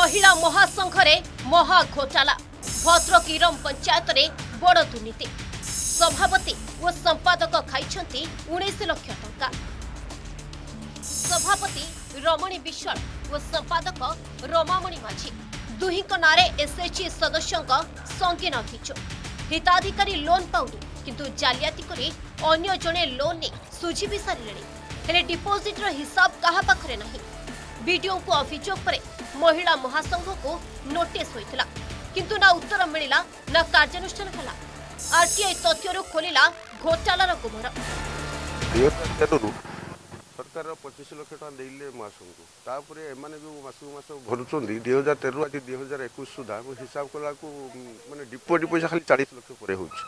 महिला महासंघरे महा घोटाला भद्रक इरम पंचायत रे बड़ दुर्नीति सभापति और संपादक खाई 19 लाख टंका सभापति रमणी विश्वाल और संपादक रमामणि माझी दुही नारे एसएचजी सदस्यों संगीन अभियोग हिताधिकारी लोन पाउनी किंतु जालियाती करी अन्य जने लोन ने सुझी भी सारे डिपोजिट हिसाब कहा पाखरे नहीं। वीडियो को अभियोग पर महिला महासंघ को नोटिस होता किंतु ना उत्तर मिलला ना कार्यानुष्ठान हला। आरटीआई तथ्यरू खोलिला घोटालार गुमर सरकार 25 लाख टंका देले मासंकु तापरे एमाने भी मास भरुचंदी 2013 आदि 2021 सुधा हिसाब कला को माने डिपोजिट पैसा खाली 40 लाख परे होउछ।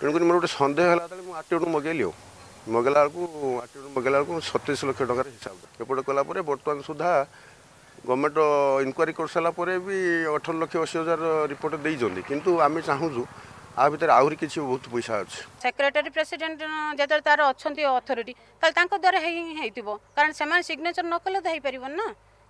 तेणु करी मोर संदेह हला त आरटीओ मगेलियो मगेला को 37 लाख टंका हिसाब एपट कला परे वर्तमान सुधा गवर्नमेंट इनक्वारी कर साला परे भी 18,80,000 रिपोर्ट देई जल्दी किंतु आमे चाहूजु आ भीतर आउरी किछि बहुत पैसा अछि। सेक्रेटरी प्रेसिडेंट जेतर तार अछंती अथॉरिटी ताल तांको द्वारा हेइतिबो कारण सेमान सिग्नेचर न कले त हेइ परिबो ना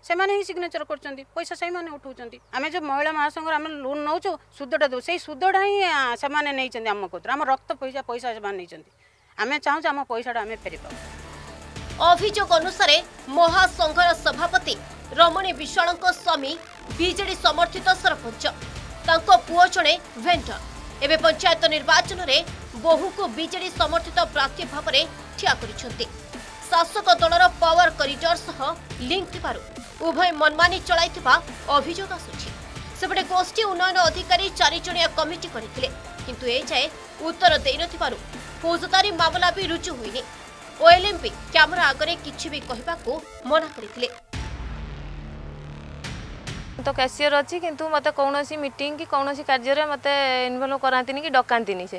सेमाने ही सिग्नेचर करचंती पैसा सेहि माने उठौचंती। आमे जो महिला महासंघर आमे लोन नउचो सुदडा दो सेहि सुदडा ही सेमाने नेइचंती हम कोत्र हम रक्त पैसा पैसा सेमान नेइचंती आमे चाहौ हम पैसाडा आमे फेरि पाऊ। अभियोग अनुसारे महासंघर सभापति रमणी विश्वालंको स्वामी बीजेडी समर्थित सरपंच तांको पुओ जणे वेंडर एबे पंचायत निर्वाचन में बहु को बीजेडी समर्थित प्रार्थी भाव में ठिया करिसेंती। शासक दलर पावर करिडर सह लिंक थिबारु उभय मनमानी चलाइथिबा अभियोग आसुछि। सेपटे गोष्ठी उन्नयन अधिकारी 4 जणिया कमिटी करिथिले किंतु ए जाय उत्तर देइ नथिबारु फौजदारी मामला भी रुजु होइनि। ओएलएमपी कैमरा आगे किछि भी कहिबाको मना करिथिले। तो कैशियर अच्छी किंतु मत कौन मीटिंग कि कौन कार्य मत इनवल्व कराती कि डकाती से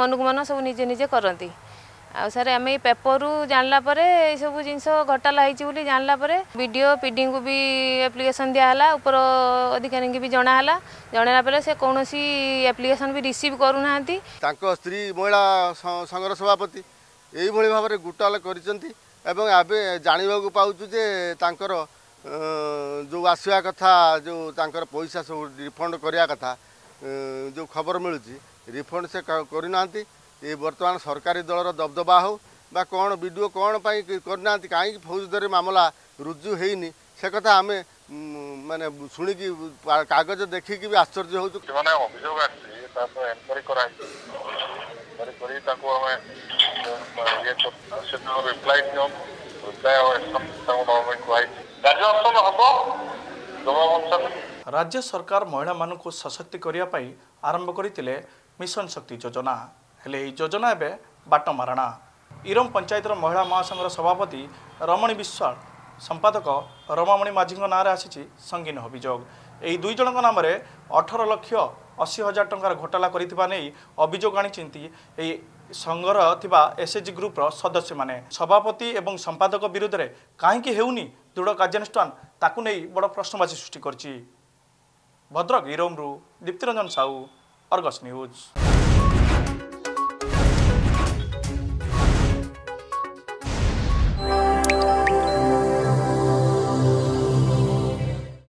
मन को मन सब निजे निजे करती। आ सर आम पेपर रु जानलापर ये सब जिन घोटाला होती जानलापर वीडियो पीडी को भी एप्लिकेशन दिहला उपर अधिकारी की भी जनाला जनला से कौन एप्लिकेशन भी रिसीव करूना स्त्री महिला संघर सभापति यही भाव में घोटाला कर जानवाक पाचु जे तर जो आसवा कथा जो तांकर पैसा सब रिफंड करिया कथा जो खबर मिलूँ रिफंड से करना ये बर्तमान सरकारी दलर दबदबा हो बा कौन वीडियो कौन करना कहीं फौजदारी मामला रुजु होनी से कथा आम मैंने शुणिकी कागज देखिकी भी आश्चर्य हो राज्य सरकार महिला मानू सशक्त करने आरंभ करते मिशन शक्ति योजना हेले योजना एवं बाट मारणा। इरम पंचायतर महिला महासंघर सभापति रमणी विश्वाल संपादक रमामणि माझी नाँ आसी संगीन अभियोग यही 2 जन नाम 18,80,000 टंकार घोटाला करें अभियोग आई संघर थिबा एसएचजी ग्रुप रो सदस्य माने सभापति एवं संपादक विरुद्ध रे काहेकि हेउनी दृढ़ कार्यानुष्ठान ताकू नहीं बड़ प्रश्नवाची सृष्टि करछि। भद्रक इरम रु दीप्तिरंजन साहू, अर्गस न्यूज।